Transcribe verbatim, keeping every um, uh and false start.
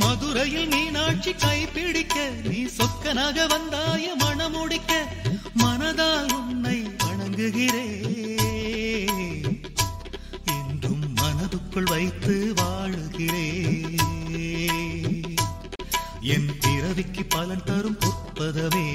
மதுரையில் மீனாட்சி கை பிடிக்க நீ சொக்கனாக வந்தாய மனம் முடிக்க மனதால் உன்னை வணங்குகிறேன் என்றும் மனதுக்குள் வைத்து வாழுகிறேன் என் பிறவிக்கு பலன் தரும் பொற்பதமே.